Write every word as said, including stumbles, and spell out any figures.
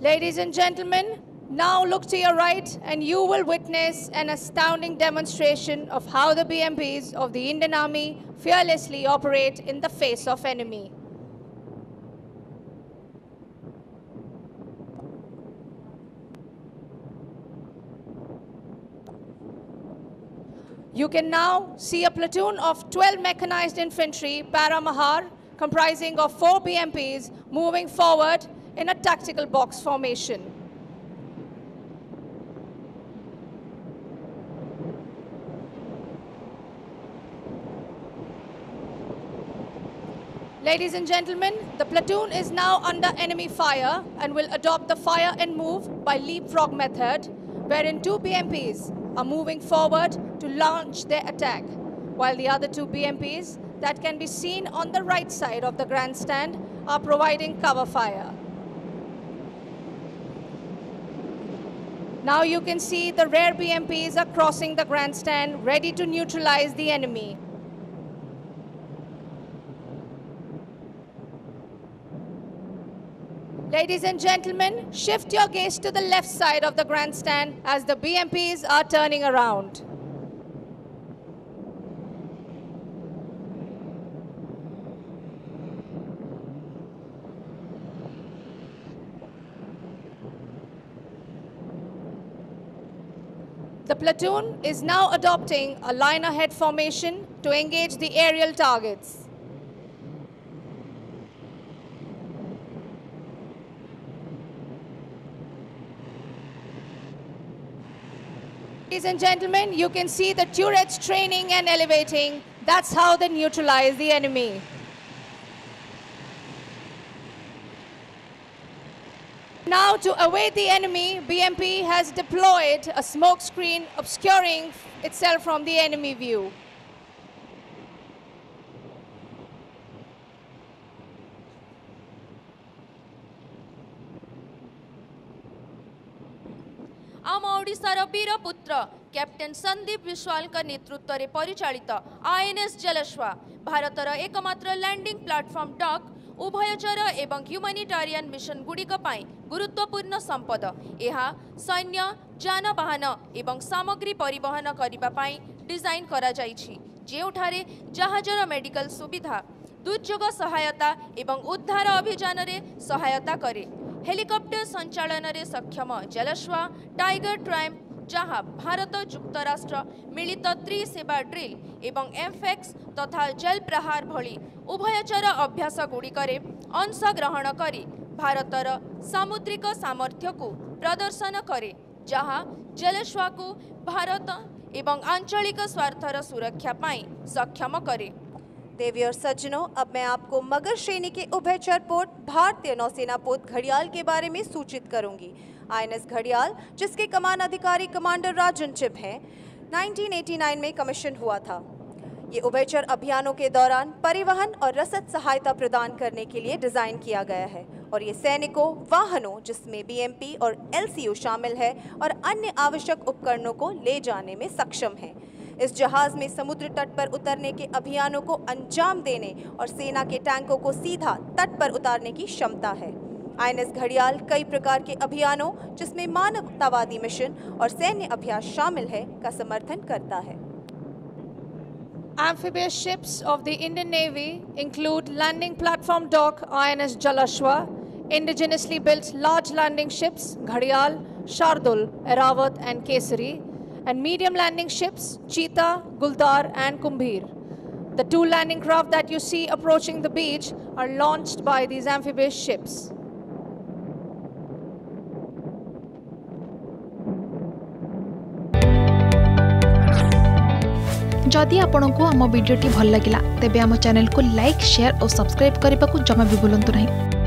Ladies and gentlemen, now look to your right and you will witness an astounding demonstration of how the B M Ps of the Indian Army fearlessly operate in the face of enemy. You can now see a platoon of twelve mechanized infantry paramahar comprising of four B M Ps moving forward in a tactical box formation. Ladies and gentlemen, the platoon is now under enemy fire and will adopt the fire and move by leapfrog method, wherein two B M Ps are moving forward to launch their attack, while the other two B M Ps that can be seen on the right side of the grandstand are providing cover fire. Now you can see the rear B M Ps are crossing the grandstand, ready to neutralize the enemy. Ladies and gentlemen, shift your gaze to the left side of the grandstand as the B M Ps are turning around. The platoon is now adopting a line ahead formation to engage the aerial targets. Ladies and gentlemen, you can see the turrets training and elevating. That's how they neutralize the enemy. Now to await the enemy, B M P has deployed a smoke screen obscuring itself from the enemy view. आम ओडिशार वीर पुत्र captain Sandeep Vishwal का नेतृत्व रे परिचालित INS जलश्वा भारतर एकमात्र landing platform dock उभयचर एवं ह्यूमैनिटेरियन मिशन गुड़िक गुरुत्वपूर्ण संपद यह सैन्य जानवाहन एवं सामग्री परिवहन करिबा पाई डिजाइन करा जाईछि जेउठारे जहाजर मेडिकल सुविधा दुर्योग सहायता एवं उद्धार अभियान रे सहायता करे हेलिकॉप्टर संचालन रे सक्षम जलश्वा टाइगर ट्रैम्प जहां भारत युक्तराष्ट्र मिलित त्रिसेवा ड्रिल एवं एमफेक्स तथा जल प्रहार भली उभयचर अभ्यास गुड़िक अंशग्रहण करी भारतर सामुद्रिक सामर्थ्य को प्रदर्शन करे जहां जलश्वा को भारत एवं आंचलिक स्वार्थर सुरक्षा पाई सक्षम करे। देवी और सज्जनों, अब मैं आपको मगर श्रेणी के उभयचर पोत भारतीय नौसेना पोत घड़ियाल के बारे में सूचित करूंगी। आईएनएस घड़ियाल, जिसके कमान अधिकारी कमांडर राजन चप हैं, उन्नीस सौ नवासी में कमीशन हुआ था। ये उभयचर अभियानों के दौरान परिवहन और रसद सहायता प्रदान करने के लिए डिज़ाइन किया गया है और ये सैनिकों, वाहनों जिसमें बीएमपी और एलसीयू शामिल है और अन्य आवश्यक उपकरणों को ले जाने में सक्षम है। इस जहाज़ में समुद्र तट पर उतरने के अभियानों को अंजाम देने और सेना के टैंकों को सीधा तट पर उतारने की क्षमता है। आईएनएस घड़ियाल कई प्रकार के अभियानों जिसमें मानवतावादी मिशन और सैन्य अभ्यास शामिल है का समर्थन करता है। Amphibious ships of the Indian Navy include landing platform dock I N S Jalashwa, indigenously built large landing ships Gharial, Shardul, Eravat and Kesari, and medium landing ships Chita, Gultar and Kumbhir. The two landing craft that you see approaching the beach are launched by these amphibious ships. जदि आपंक आम भिडी भल लगा तेब आम channel को like, share और subscribe करने को जमा भी भूलु ना।